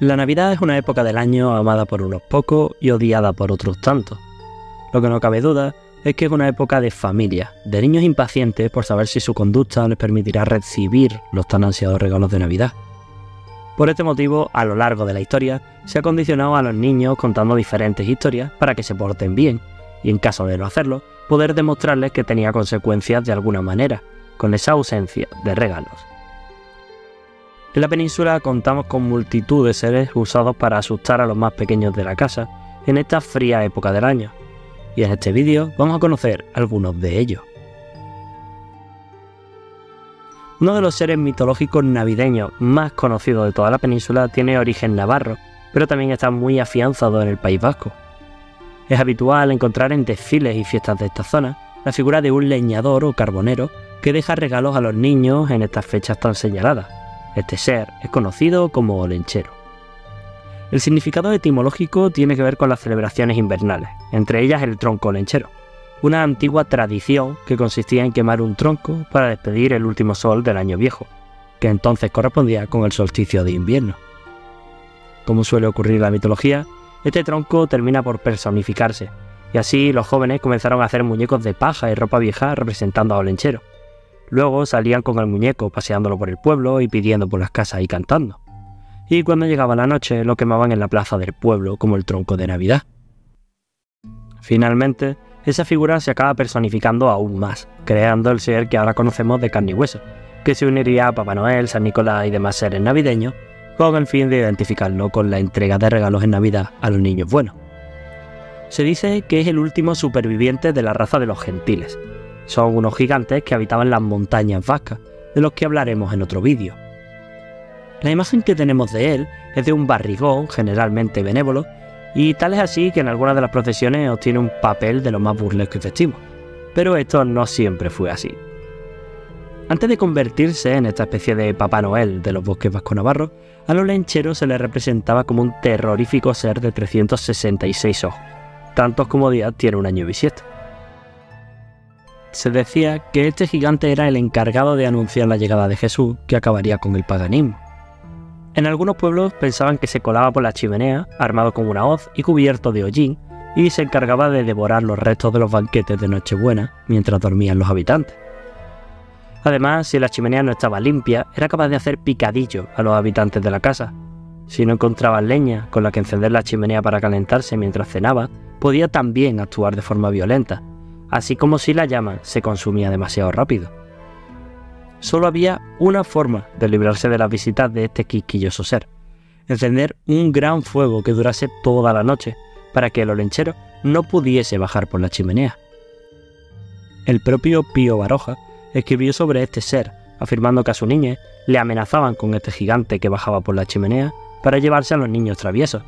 La Navidad es una época del año amada por unos pocos y odiada por otros tantos. Lo que no cabe duda es que es una época de familia, de niños impacientes por saber si su conducta les permitirá recibir los tan ansiados regalos de Navidad. Por este motivo, a lo largo de la historia, se ha condicionado a los niños contando diferentes historias para que se porten bien, y en caso de no hacerlo, poder demostrarles que tenía consecuencias de alguna manera, con esa ausencia de regalos. En la península contamos con multitud de seres usados para asustar a los más pequeños de la casa, en esta fría época del año, y en este vídeo vamos a conocer algunos de ellos. Uno de los seres mitológicos navideños más conocidos de toda la península tiene origen navarro, pero también está muy afianzado en el País Vasco. Es habitual encontrar en desfiles y fiestas de esta zona la figura de un leñador o carbonero que deja regalos a los niños en estas fechas tan señaladas. Este ser es conocido como Olentzero. El significado etimológico tiene que ver con las celebraciones invernales, entre ellas el tronco olentzero, una antigua tradición que consistía en quemar un tronco para despedir el último sol del año viejo, que entonces correspondía con el solsticio de invierno. Como suele ocurrir en la mitología, este tronco termina por personificarse, y así los jóvenes comenzaron a hacer muñecos de paja y ropa vieja representando a Olentzero. Luego salían con el muñeco paseándolo por el pueblo y pidiendo por las casas y cantando. Y cuando llegaba la noche lo quemaban en la plaza del pueblo como el tronco de Navidad. Finalmente, esa figura se acaba personificando aún más, creando el ser que ahora conocemos de carne y hueso, que se uniría a Papá Noel, San Nicolás y demás seres navideños, con el fin de identificarlo con la entrega de regalos en Navidad a los niños buenos. Se dice que es el último superviviente de la raza de los gentiles. Son unos gigantes que habitaban las montañas vascas, de los que hablaremos en otro vídeo. La imagen que tenemos de él es de un barrigón, generalmente benévolo, y tal es así que en algunas de las procesiones obtiene un papel de lo más burlesco y festivo. Pero esto no siempre fue así. Antes de convertirse en esta especie de Papá Noel de los bosques vasco-navarros, al Olentzero se le representaba como un terrorífico ser de 366 ojos, tantos como días tiene un año bisiesto. Se decía que este gigante era el encargado de anunciar la llegada de Jesús, que acabaría con el paganismo. En algunos pueblos pensaban que se colaba por la chimenea, armado con una hoz y cubierto de hollín, y se encargaba de devorar los restos de los banquetes de Nochebuena mientras dormían los habitantes. Además, si la chimenea no estaba limpia, era capaz de hacer picadillo a los habitantes de la casa. Si no encontraban leña con la que encender la chimenea para calentarse mientras cenaba, podía también actuar de forma violenta, así como si la llama se consumía demasiado rápido. Solo había una forma de librarse de las visitas de este quisquilloso ser: encender un gran fuego que durase toda la noche, para que el Olentzero no pudiese bajar por la chimenea. El propio Pío Baroja escribió sobre este ser, afirmando que a su niñez le amenazaban con este gigante que bajaba por la chimenea para llevarse a los niños traviesos,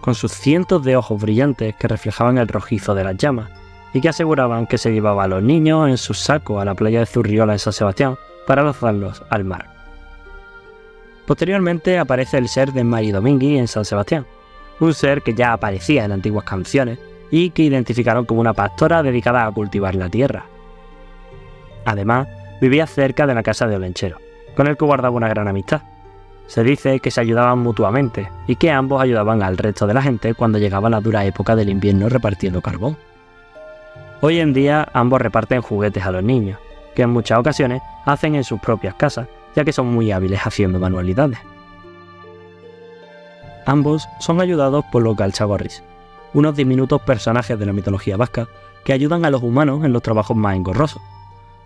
con sus cientos de ojos brillantes que reflejaban el rojizo de las llamas, y que aseguraban que se llevaba a los niños en su saco a la playa de Zurriola en San Sebastián, para lanzarlos al mar. Posteriormente aparece el ser de Mari Domingui en San Sebastián, un ser que ya aparecía en antiguas canciones y que identificaron como una pastora dedicada a cultivar la tierra. Además, vivía cerca de la casa de Olentzero, con el que guardaba una gran amistad. Se dice que se ayudaban mutuamente y que ambos ayudaban al resto de la gente cuando llegaba la dura época del invierno repartiendo carbón. Hoy en día ambos reparten juguetes a los niños, que en muchas ocasiones hacen en sus propias casas, ya que son muy hábiles haciendo manualidades. Ambos son ayudados por los Galtzagorris, unos diminutos personajes de la mitología vasca que ayudan a los humanos en los trabajos más engorrosos.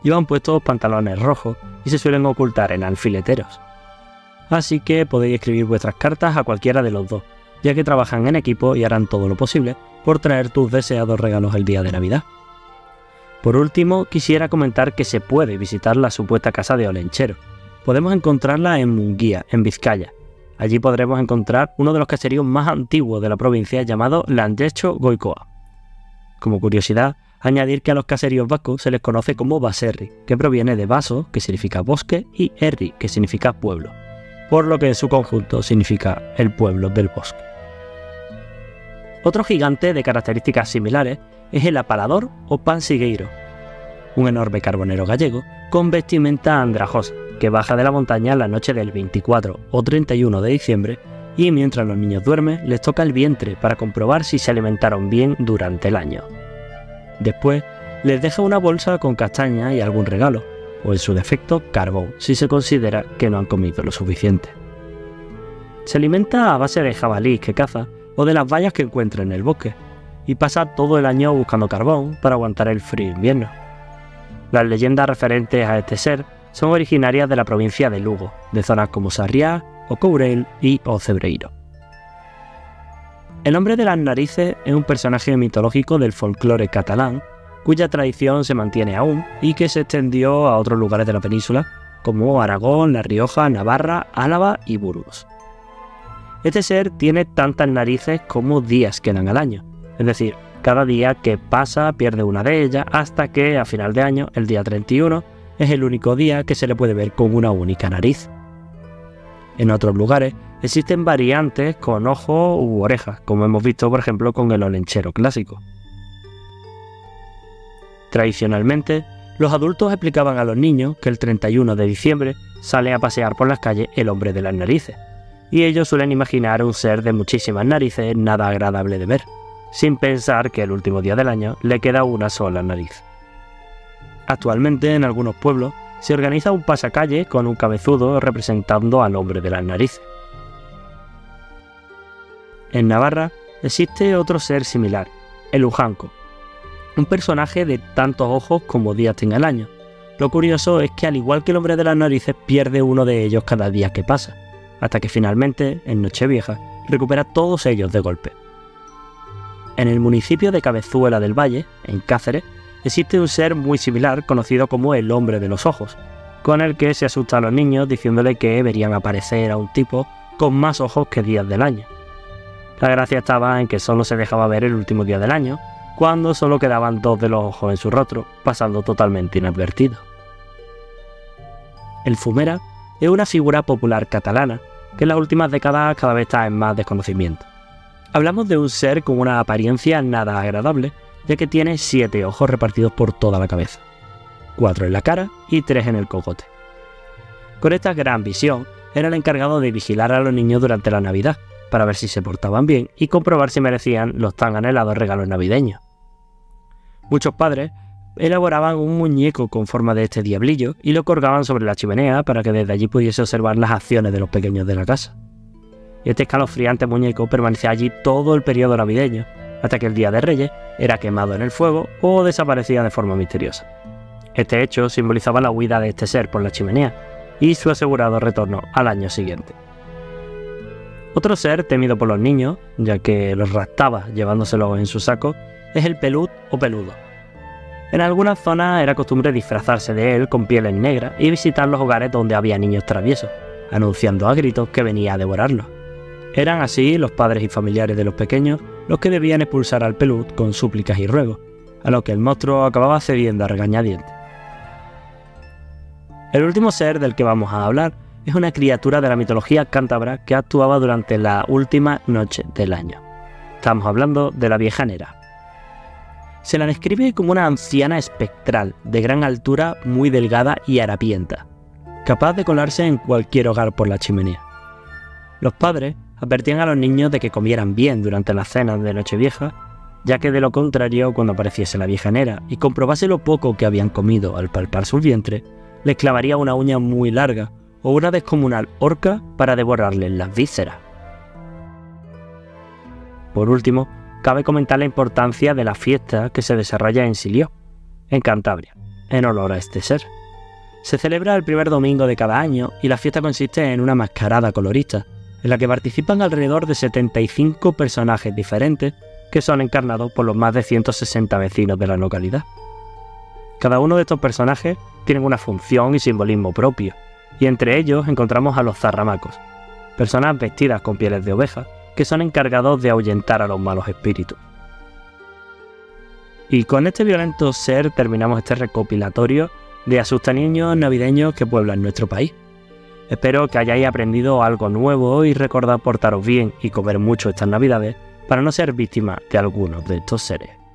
Llevan puestos pantalones rojos y se suelen ocultar en alfileteros. Así que podéis escribir vuestras cartas a cualquiera de los dos, ya que trabajan en equipo y harán todo lo posible por traer tus deseados regalos el día de Navidad. Por último, quisiera comentar que se puede visitar la supuesta casa de Olentzero. Podemos encontrarla en Mungia, en Vizcaya. Allí podremos encontrar uno de los caseríos más antiguos de la provincia, llamado Landeicho Goikoa. Como curiosidad, añadir que a los caseríos vascos se les conoce como baserri, que proviene de vaso, que significa bosque, y herri, que significa pueblo, por lo que en su conjunto significa el pueblo del bosque. Otro gigante de características similares es el Apalpador o pansigueiro, un enorme carbonero gallego con vestimenta andrajosa que baja de la montaña la noche del 24 o 31 de diciembre y mientras los niños duermen les toca el vientre para comprobar si se alimentaron bien durante el año. Después les deja una bolsa con castañas y algún regalo, o en su defecto carbón, si se considera que no han comido lo suficiente. Se alimenta a base de jabalíes que caza o de las bayas que encuentra en el bosque, y pasa todo el año buscando carbón para aguantar el frío invierno. Las leyendas referentes a este ser son originarias de la provincia de Lugo, de zonas como Sarriá, O Courel y O Cebreiro. El hombre de las narices es un personaje mitológico del folclore catalán, cuya tradición se mantiene aún y que se extendió a otros lugares de la península, como Aragón, La Rioja, Navarra, Álava y Burgos. Este ser tiene tantas narices como días quedan al año, es decir, cada día que pasa pierde una de ellas hasta que a final de año, el día 31, es el único día que se le puede ver con una única nariz. En otros lugares existen variantes con ojos u orejas, como hemos visto por ejemplo con el Olentzero clásico. Tradicionalmente, los adultos explicaban a los niños que el 31 de diciembre sale a pasear por las calles el hombre de las narices, y ellos suelen imaginar un ser de muchísimas narices nada agradable de ver, sin pensar que el último día del año le queda una sola nariz. Actualmente, en algunos pueblos, se organiza un pasacalle con un cabezudo representando al hombre de las narices. En Navarra existe otro ser similar, el Ujanco, un personaje de tantos ojos como días tenga el año. Lo curioso es que al igual que el hombre de las narices pierde uno de ellos cada día que pasa, hasta que finalmente, en Nochevieja, recupera todos ellos de golpe. En el municipio de Cabezuela del Valle, en Cáceres, existe un ser muy similar conocido como el hombre de los ojos, con el que se asusta a los niños diciéndole que verían aparecer a un tipo con más ojos que días del año. La gracia estaba en que solo se dejaba ver el último día del año, cuando solo quedaban dos de los ojos en su rostro, pasando totalmente inadvertido. El Fumera es una figura popular catalana que en las últimas décadas cada vez está en más desconocimiento. Hablamos de un ser con una apariencia nada agradable, ya que tiene 7 ojos repartidos por toda la cabeza, 4 en la cara y 3 en el cogote. Con esta gran visión, era el encargado de vigilar a los niños durante la Navidad, para ver si se portaban bien y comprobar si merecían los tan anhelados regalos navideños. Muchos padres elaboraban un muñeco con forma de este diablillo y lo colgaban sobre la chimenea para que desde allí pudiese observar las acciones de los pequeños de la casa. Este escalofriante muñeco permanecía allí todo el periodo navideño, hasta que el Día de Reyes era quemado en el fuego o desaparecía de forma misteriosa. Este hecho simbolizaba la huida de este ser por la chimenea y su asegurado retorno al año siguiente. Otro ser temido por los niños, ya que los raptaba llevándoselos en su saco, es el Pelut o Peludo. En algunas zonas era costumbre disfrazarse de él con pieles negras y visitar los hogares donde había niños traviesos, anunciando a gritos que venía a devorarlos. Eran así los padres y familiares de los pequeños los que debían expulsar al Pelut con súplicas y ruegos, a lo que el monstruo acababa cediendo a regañadientes. El último ser del que vamos a hablar es una criatura de la mitología cántabra que actuaba durante la última noche del año. Estamos hablando de la Viejanera. Se la describe como una anciana espectral, de gran altura, muy delgada y harapienta, capaz de colarse en cualquier hogar por la chimenea. Los padres advertían a los niños de que comieran bien durante las cenas de Nochevieja, ya que de lo contrario, cuando apareciese la Viejanera y comprobase lo poco que habían comido al palpar su vientre, les clavaría una uña muy larga o una descomunal horca para devorarles las vísceras. Por último, cabe comentar la importancia de la fiesta que se desarrolla en Silió, en Cantabria, en honor a este ser. Se celebra el primer domingo de cada año y la fiesta consiste en una mascarada colorista, en la que participan alrededor de 75 personajes diferentes que son encarnados por los más de 160 vecinos de la localidad. Cada uno de estos personajes tienen una función y simbolismo propio, y entre ellos encontramos a los zarramacos, personas vestidas con pieles de oveja que son encargados de ahuyentar a los malos espíritus. Y con este violento ser terminamos este recopilatorio de asustaniños navideños que pueblan nuestro país. Espero que hayáis aprendido algo nuevo y recordad portaros bien y comer mucho estas navidades para no ser víctimas de algunos de estos seres.